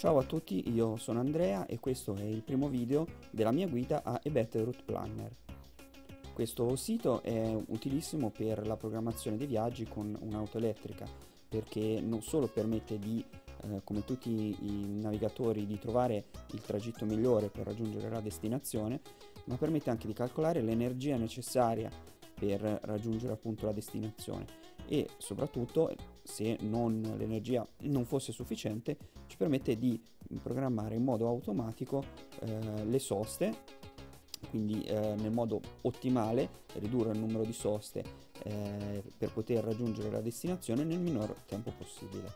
Ciao a tutti, io sono Andrea e questo è il primo video della mia guida a A Better Route Planner. Questo sito è utilissimo per la programmazione dei viaggi con un'auto elettrica, perché non solo permette di, come tutti i navigatori, di trovare il tragitto migliore per raggiungere la destinazione, ma permette anche di calcolare l'energia necessaria per raggiungere appunto la destinazione e soprattutto, se l'energia non fosse sufficiente, ci permette di programmare in modo automatico le soste, quindi nel modo ottimale ridurre il numero di soste per poter raggiungere la destinazione nel minor tempo possibile.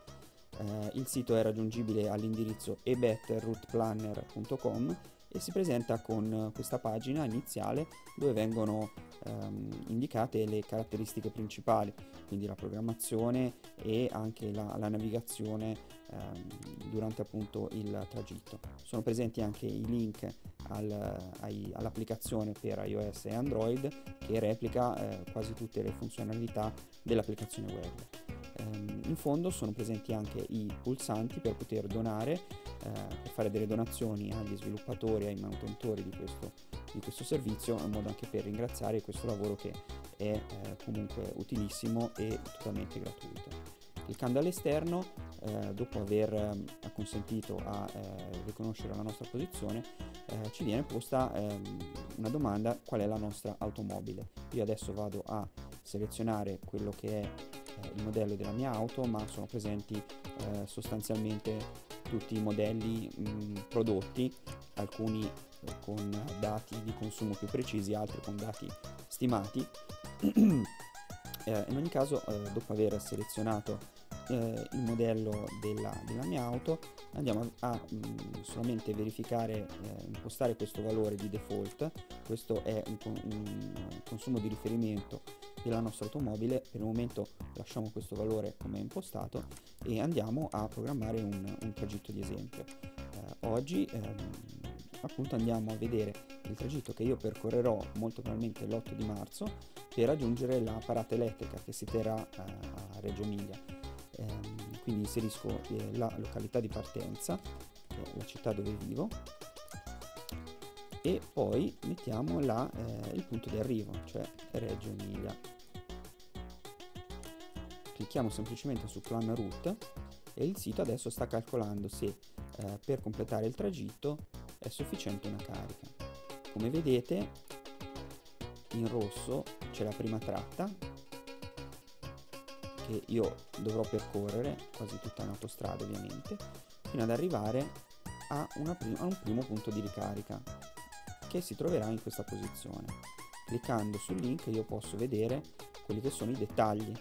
Il sito è raggiungibile all'indirizzo abetterrouteplanner.com e si presenta con questa pagina iniziale dove vengono indicate le caratteristiche principali, quindi la programmazione e anche la navigazione durante appunto il tragitto. Sono presenti anche i link all'applicazione per iOS e Android, che replica quasi tutte le funzionalità dell'applicazione web. In fondo sono presenti anche i pulsanti per poter donare, per fare delle donazioni agli sviluppatori, ai manutentori di questo servizio, in modo anche per ringraziare questo lavoro che è comunque utilissimo e totalmente gratuito. Cliccando all'esterno, dopo aver acconsentito a riconoscere la nostra posizione, ci viene posta una domanda: qual è la nostra automobile. Io adesso vado a selezionare quello che è il modello della mia auto, ma sono presenti sostanzialmente tutti i modelli prodotti, alcuni con dati di consumo più precisi, altri con dati stimati. In ogni caso, dopo aver selezionato il modello della mia auto, andiamo a solamente verificare, impostare questo valore di default. Questo è un consumo di riferimento della nostra automobile. Per il momento lasciamo questo valore come è impostato e andiamo a programmare un tragitto di esempio. Oggi appunto andiamo a vedere il tragitto che io percorrerò molto probabilmente l'8 di marzo per raggiungere la parata elettrica che si terrà a Reggio Emilia. Quindi inserisco la località di partenza, la città dove vivo, e poi mettiamo il punto di arrivo, cioè Reggio Emilia. Clicchiamo semplicemente su Plan Route e il sito adesso sta calcolando se per completare il tragitto è sufficiente una carica. Come vedete, in rosso c'è la prima tratta che io dovrò percorrere, quasi tutta un'autostrada ovviamente, fino ad arrivare a un primo punto di ricarica che si troverà in questa posizione. Cliccando sul link io posso vedere quelli che sono i dettagli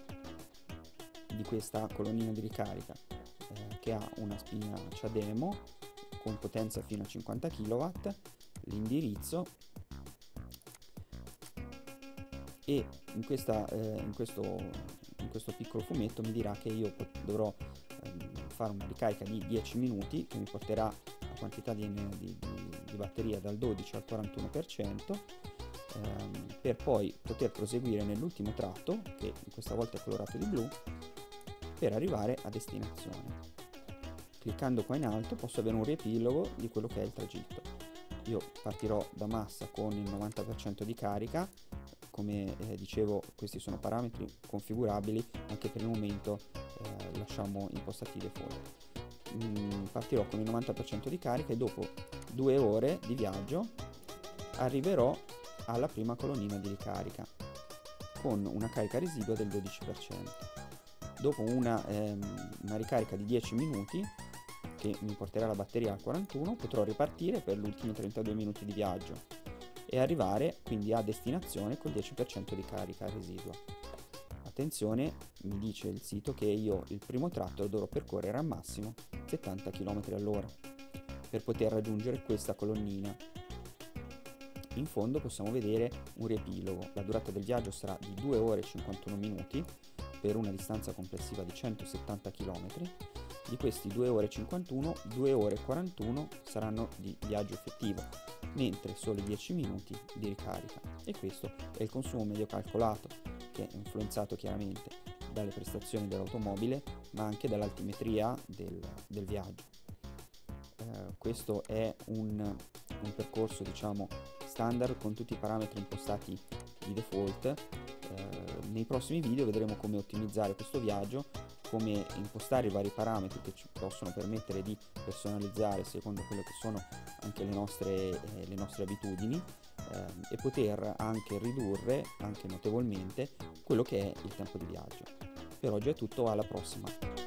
di questa colonnina di ricarica, che ha una spina CHAdeMO con potenza fino a 50 kW, l'indirizzo, e in questo piccolo fumetto mi dirà che io dovrò fare una ricarica di 10 minuti che mi porterà la quantità di batteria dal 12 al 41% per poi poter proseguire nell'ultimo tratto, che questa volta è colorato di blu, per arrivare a destinazione. Cliccando qua in alto posso avere un riepilogo di quello che è il tragitto. Io partirò da Massa con il 90% di carica. Come dicevo, questi sono parametri configurabili, anche per il momento lasciamo impostati default. Partirò con il 90% di carica e dopo 2 ore di viaggio arriverò alla prima colonnina di ricarica con una carica residua del 12%. Dopo una ricarica di 10 minuti che mi porterà la batteria al 41, potrò ripartire per gli ultimi 32 minuti di viaggio e arrivare quindi a destinazione col 10% di carica residua. Attenzione, mi dice il sito che io il primo tratto lo dovrò percorrere al massimo 70 km all'ora per poter raggiungere questa colonnina. In fondo possiamo vedere un riepilogo. La durata del viaggio sarà di 2 ore e 51 minuti per una distanza complessiva di 170 km. Di questi 2 ore e 51, 2 ore e 41 saranno di viaggio effettivo, mentre solo 10 minuti di ricarica, e questo è il consumo medio calcolato, che è influenzato chiaramente dalle prestazioni dell'automobile ma anche dall'altimetria del viaggio. Questo è un percorso, diciamo, standard con tutti i parametri impostati di default. Nei prossimi video vedremo come ottimizzare questo viaggio, come impostare i vari parametri che ci possono permettere di personalizzare secondo quelle che sono anche le nostre abitudini, e poter anche ridurre anche notevolmente quello che è il tempo di viaggio. Per oggi è tutto, alla prossima!